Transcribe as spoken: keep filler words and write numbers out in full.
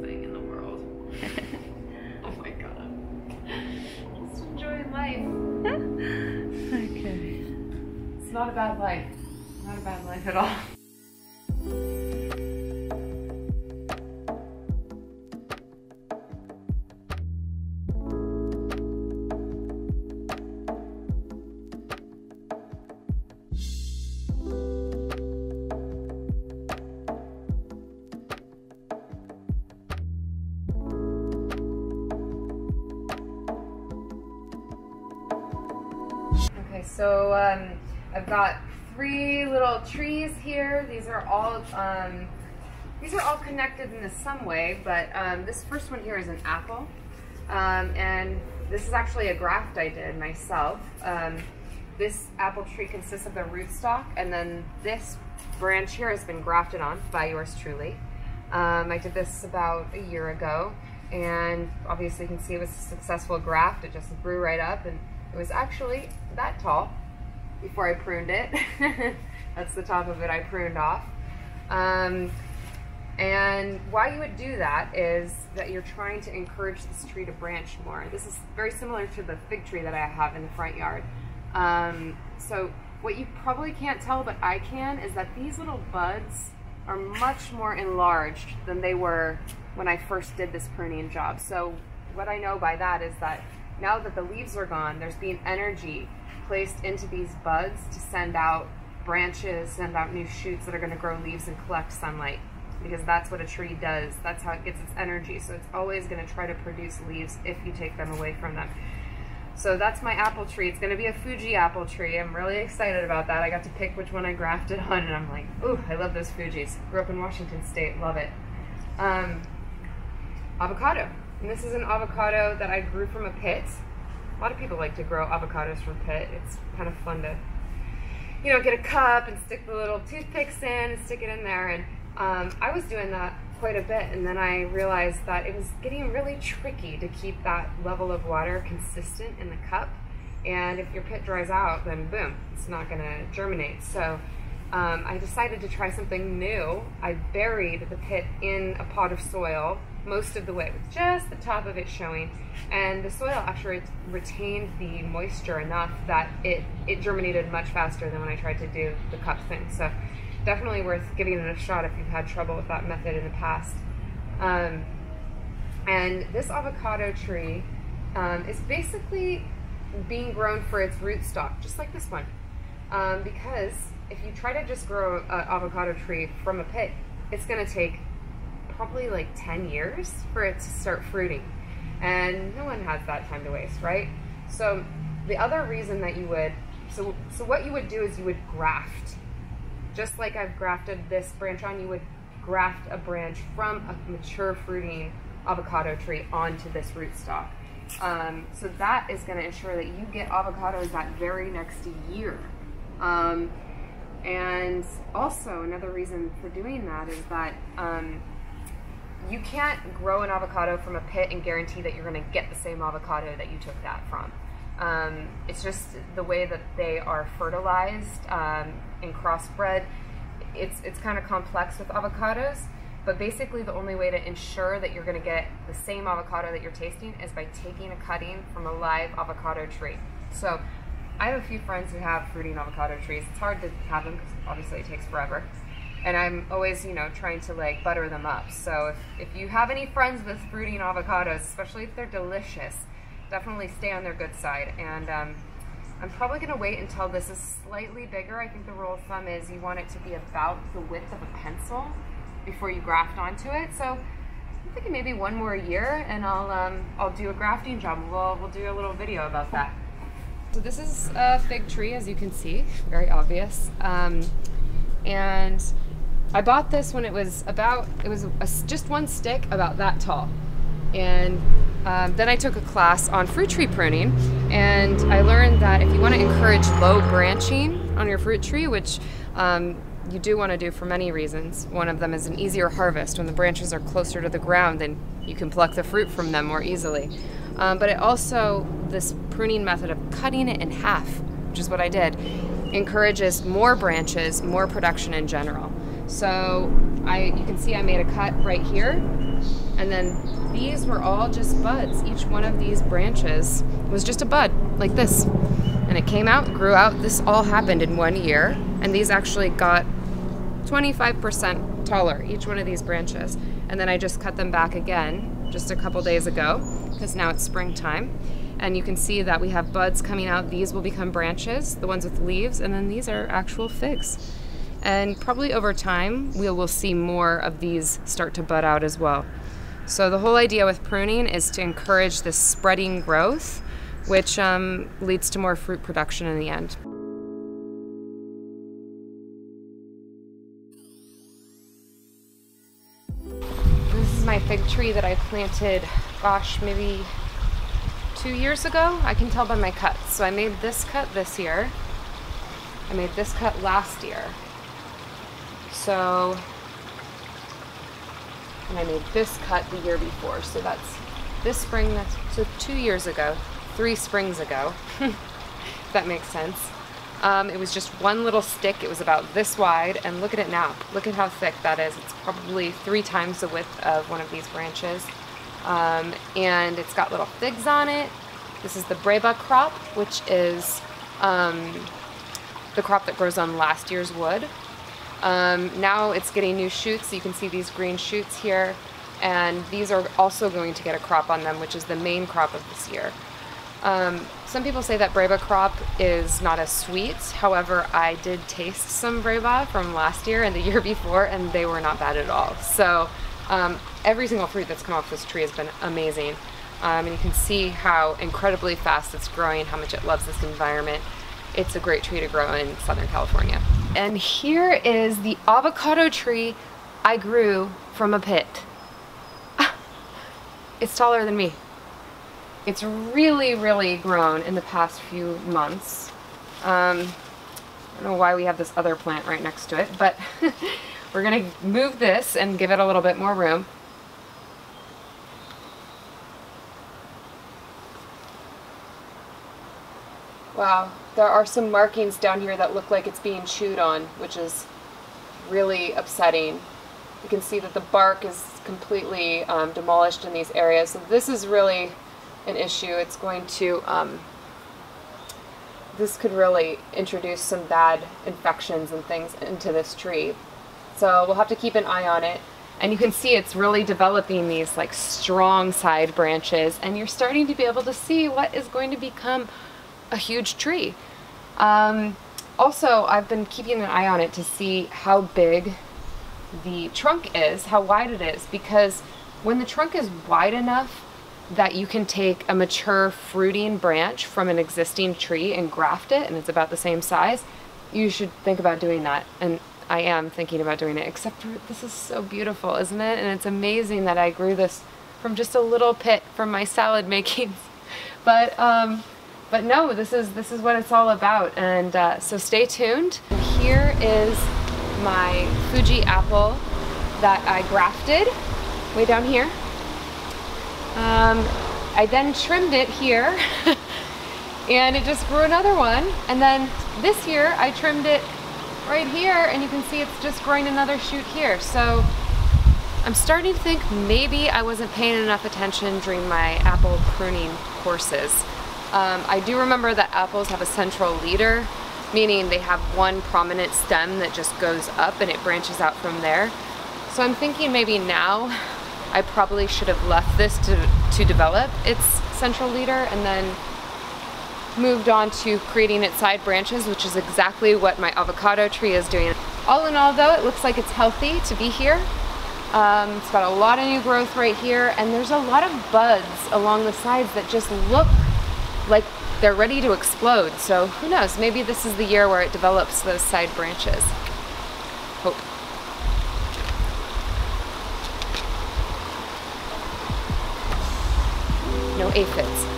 best thing in the world. Oh my god. Just enjoying life. Okay. It's not a bad life. Not a bad life at all. So um, I've got three little trees here. These are all um, these are all connected in some way, but um, this first one here is an apple, um, and this is actually a graft I did myself. Um, this apple tree consists of the rootstock, and then this branch here has been grafted on by yours truly. Um, I did this about a year ago, and obviously you can see it was a successful graft. It just grew right up, and it was actually that tall before I pruned it. That's the top of it I pruned off. Um, and why you would do that is that you're trying to encourage this tree to branch more. This is very similar to the fig tree that I have in the front yard. Um, so what you probably can't tell, but I can, is that these little buds are much more enlarged than they were when I first did this pruning job. So what I know by that is that now that the leaves are gone, there's been energy placed into these buds to send out branches, send out new shoots that are going to grow leaves and collect sunlight, because that's what a tree does. That's how it gets its energy. So it's always going to try to produce leaves if you take them away from them. So that's my apple tree. It's going to be a Fuji apple tree. I'm really excited about that. I got to pick which one I grafted on, and I'm like, ooh, I love those Fujis. Grew up in Washington State, love it. Um, avocado. And this is an avocado that I grew from a pit. A lot of people like to grow avocados from pit. It's kind of fun to, you know, get a cup and stick the little toothpicks in and stick it in there. And um, I was doing that quite a bit, and then I realized that it was getting really tricky to keep that level of water consistent in the cup. And if your pit dries out, then boom, it's not gonna germinate. So um, I decided to try something new. I buried the pit in a pot of soil most of the way, with just the top of it showing, and the soil actually retained the moisture enough that it, it germinated much faster than when I tried to do the cup thing. So definitely worth giving it a shot if you've had trouble with that method in the past. Um, and this avocado tree um, is basically being grown for its rootstock, just like this one, um, because if you try to just grow an avocado tree from a pit, it's going to take probably like ten years for it to start fruiting, and no one has that time to waste, right? So the other reason that you would, so so what you would do is you would graft, just like I've grafted this branch on. You would graft a branch from a mature fruiting avocado tree onto this rootstock. Um, so that is going to ensure that you get avocados that very next year. Um, and also another reason for doing that is that um, you can't grow an avocado from a pit and guarantee that you're going to get the same avocado that you took that from. Um, it's just the way that they are fertilized um, and crossbred. It's, it's kind of complex with avocados, but basically the only way to ensure that you're going to get the same avocado that you're tasting is by taking a cutting from a live avocado tree. So I have a few friends who have fruiting avocado trees. It's hard to have them because obviously it takes forever. And I'm always, you know, trying to like butter them up. So if, if you have any friends with fruiting avocados, especially if they're delicious, definitely stay on their good side. And um, I'm probably going to wait until this is slightly bigger. I think the rule of thumb is you want it to be about the width of a pencil before you graft onto it. So I'm thinking maybe one more year, and I'll um, I'll do a grafting job. We'll we'll do a little video about that. So this is a fig tree, as you can see, very obvious. Um, and I bought this when it was about, it was a, just one stick about that tall. And um, then I took a class on fruit tree pruning, and I learned that if you want to encourage low branching on your fruit tree, which um, you do want to do for many reasons, one of them is an easier harvest. When the branches are closer to the ground, then you can pluck the fruit from them more easily. Um, but it also, this pruning method of cutting it in half, which is what I did, encourages more branches, more production in general. So I you can see I made a cut right here, and then these were all just buds. Each one of these branches was just a bud like this, and it came out, grew out. This all happened in one year, and these actually got twenty-five percent taller, each one of these branches. And then I just cut them back again just a couple days ago, because now it's springtime. And you can see that we have buds coming out. These will become branches, the ones with leaves, and then these are actual figs. And probably over time, we will see more of these start to bud out as well. So the whole idea with pruning is to encourage this spreading growth, which um, leads to more fruit production in the end. This is my fig tree that I planted, gosh, maybe two years ago. I can tell by my cuts. So I made this cut this year. I made this cut last year. So, and I made this cut the year before. So that's this spring, that's so two years ago, three springs ago, if that makes sense. Um, it was just one little stick. It was about this wide, and look at it now. Look at how thick that is. It's probably three times the width of one of these branches. Um, and it's got little figs on it. This is the Breba crop, which is um, the crop that grows on last year's wood. Um, now it's getting new shoots. You can see these green shoots here, and these are also going to get a crop on them, which is the main crop of this year. Um, some people say that Breba crop is not as sweet. However, I did taste some Breba from last year and the year before, and they were not bad at all. So um, every single fruit that's come off this tree has been amazing. Um, and you can see how incredibly fast it's growing, how much it loves this environment. It's a great tree to grow in Southern California. And here is the avocado tree I grew from a pit. It's taller than me. It's really, really grown in the past few months. Um, I don't know why we have this other plant right next to it, but we're gonna move this and give it a little bit more room. Wow, there are some markings down here that look like it's being chewed on, which is really upsetting. You can see that the bark is completely um, demolished in these areas, so this is really an issue. It's going to, um, this could really introduce some bad infections and things into this tree. So we'll have to keep an eye on it. And you can see it's really developing these like strong side branches, and you're starting to be able to see what is going to become a huge tree. Um, also, I've been keeping an eye on it to see how big the trunk is, how wide it is, because when the trunk is wide enough that you can take a mature fruiting branch from an existing tree and graft it, and it's about the same size, you should think about doing that. And I am thinking about doing it, except for this is so beautiful, isn't it? And it's amazing that I grew this from just a little pit from my salad makings. But, um, But no, this is this is what it's all about, and uh, so stay tuned. Here is my Fuji apple that I grafted way down here. Um, I then trimmed it here, and it just grew another one. And then this year I trimmed it right here, and you can see it's just growing another shoot here. So I'm starting to think maybe I wasn't paying enough attention during my apple pruning courses. Um, I do remember that apples have a central leader, meaning they have one prominent stem that just goes up and it branches out from there. So I'm thinking maybe now I probably should have left this to, to develop its central leader and then moved on to creating its side branches, which is exactly what my avocado tree is doing. All in all though, it looks like it's healthy to be here. Um, it's got a lot of new growth right here, and there's a lot of buds along the sides that just look like they're ready to explode. So who knows, maybe this is the year where it develops those side branches. Hope. No aphids.